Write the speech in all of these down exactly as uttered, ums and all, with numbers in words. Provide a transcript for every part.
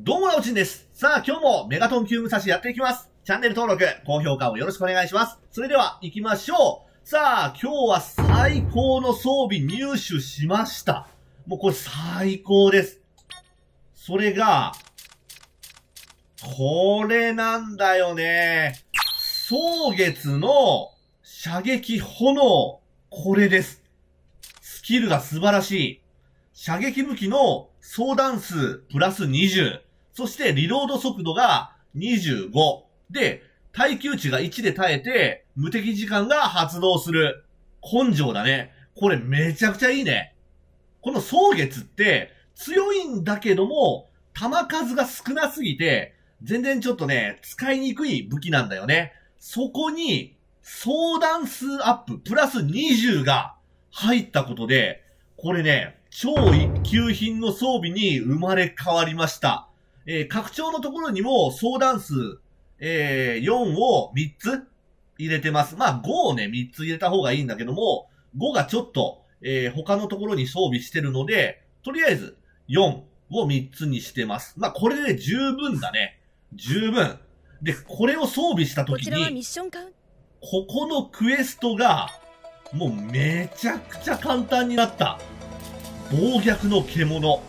どうも、なおちんです。さあ、今日もメガトン級武蔵やっていきます。チャンネル登録、高評価をよろしくお願いします。それでは、行きましょう。さあ、今日は最高の装備入手しました。もうこれ最高です。それが、これなんだよね。蒼月の射撃炎、これです。スキルが素晴らしい。射撃武器の相談数プラスにじゅう。そして、リロード速度がにじゅうご。で、耐久値がいちで耐えて、無敵時間が発動する。根性だね。これめちゃくちゃいいね。この蒼月って強いんだけども、弾数が少なすぎて、全然ちょっとね、使いにくい武器なんだよね。そこに、相談数アッププラスにじゅうが入ったことで、これね、超一級品の装備に生まれ変わりました。えー、拡張のところにも相談数、えー、よんをみっつ入れてます。まあごをね、みっつ入れた方がいいんだけども、ごがちょっと、えー、他のところに装備してるので、とりあえずよんをみっつにしてます。まあこれで十分だね。十分。で、これを装備したときに、ここのクエストが、もうめちゃくちゃ簡単になった。暴虐の獣。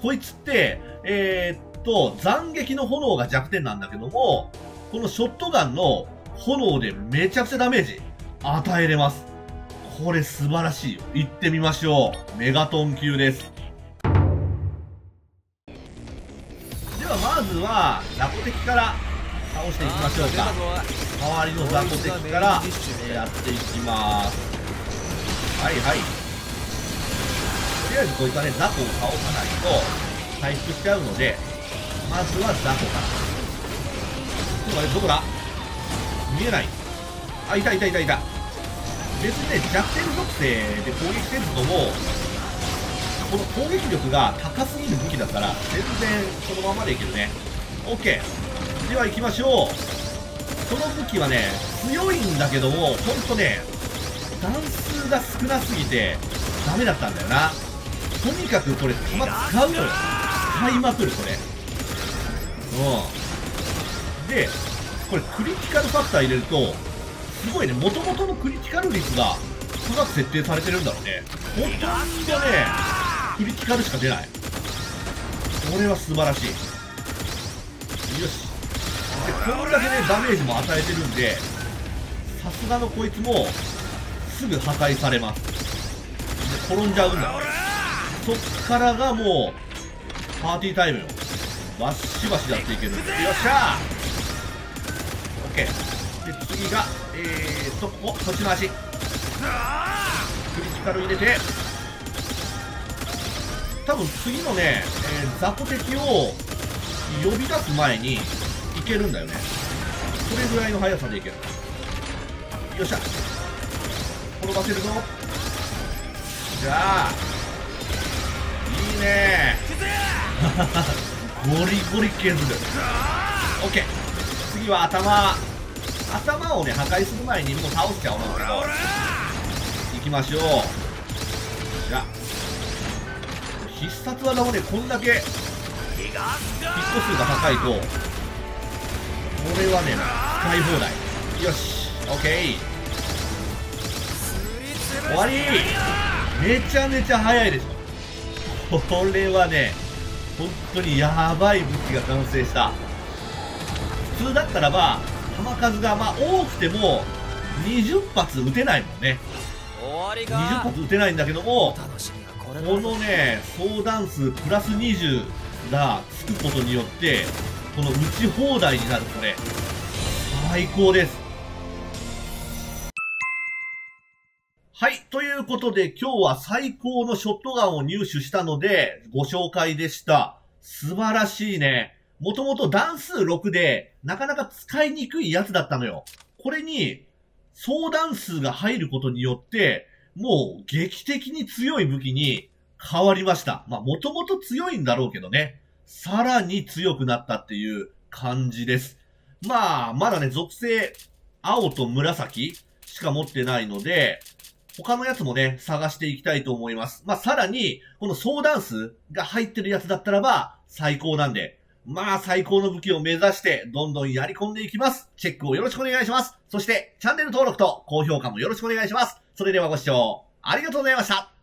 こいつって、えー、っと、斬撃の炎が弱点なんだけども、このショットガンの炎でめちゃくちゃダメージ与えれます。これ素晴らしいよ。行ってみましょう。メガトン級です。ではまずは、雑魚敵から倒していきましょうか。代わりの雑魚敵からやっていきます。はいはい。とりあえずこいつはね、雑魚を倒さないと回復しちゃうので、まずは雑魚から。どこだ？見えない。あ、いたいたいたいた。別にね、弱点属性で攻撃せずとも、この攻撃力が高すぎる武器だから、全然そのままでいけるね。OK。では行きましょう。この武器はね、強いんだけども、ほんとね、弾数が少なすぎて、ダメだったんだよな。とにかくこれ弾使うのよ。使いまくるこれ。うん。で、これクリティカルファクター入れると、すごいね、もともとのクリティカル率が高く設定されてるんだろうね。ほとんどね、クリティカルしか出ない。これは素晴らしい。よし。で、これだけね、ダメージも与えてるんで、さすがのこいつも、すぐ破壊されます。転んじゃうんだ。そっからがもうパーティータイムよ。バッシバシやっていける。よっしゃー OK で、次がえーっとこここっちの足クリティカル入れて、多分次のね、えー、雑魚敵を呼び出す前にいけるんだよね。それぐらいの速さでいける。よっしゃ、転ばせるぞ。じゃあいいねゴリゴリ削る。 OK、 次は頭頭をね、破壊する前にもう倒しちゃおう。いきましょう。じゃあ必殺技もね、こんだけヒット数が高いとこれはね、使い放題。よし OK、 終わり。めちゃめちゃ速いでしょ。これはね、本当にやばい武器が完成した。普通だったらば、弾数がまあ多くても、にじゅっ発撃てないもんね。にじゅっ発撃てないんだけども、このね、相談数プラスにじゅうがつくことによって、この撃ち放題になるこれ、最高です。はい。ということで、今日は最高のショットガンを入手したので、ご紹介でした。素晴らしいね。もともと弾数ろくで、なかなか使いにくいやつだったのよ。これに、相談数が入ることによって、もう劇的に強い武器に変わりました。まあ、もともと強いんだろうけどね。さらに強くなったっていう感じです。まあ、まだね、属性、青と紫しか持ってないので、他のやつもね、探していきたいと思います。まあ、さらに、この相談数が入ってるやつだったらば、最高なんで、まあ最高の武器を目指してどんどんやり込んでいきます。チェックをよろしくお願いします。そしてチャンネル登録と高評価もよろしくお願いします。それではご視聴ありがとうございました。